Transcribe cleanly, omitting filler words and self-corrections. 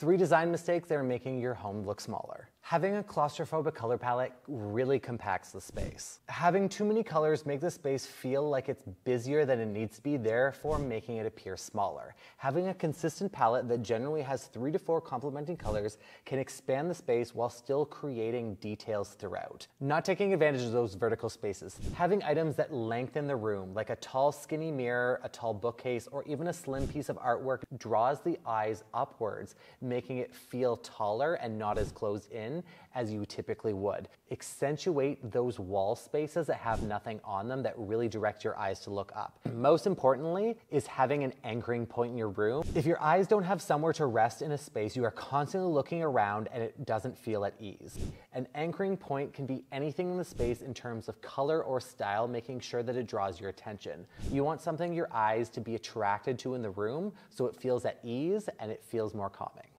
3 design mistakes that are making your home look smaller. Having a claustrophobic color palette really compacts the space. Having too many colors make the space feel like it's busier than it needs to be, therefore making it appear smaller. Having a consistent palette that generally has 3 to 4 complementing colors can expand the space while still creating details throughout. Not taking advantage of those vertical spaces. Having items that lengthen the room, like a tall skinny mirror, a tall bookcase, or even a slim piece of artwork, draws the eyes upwards, making it feel taller and not as closed in as you typically would. Accentuate those wall spaces that have nothing on them that really direct your eyes to look up. Most importantly is having an anchoring point in your room. If your eyes don't have somewhere to rest in a space, you are constantly looking around and it doesn't feel at ease. An anchoring point can be anything in the space in terms of color or style, making sure that it draws your attention. You want something your eyes to be attracted to in the room so it feels at ease and it feels more calming.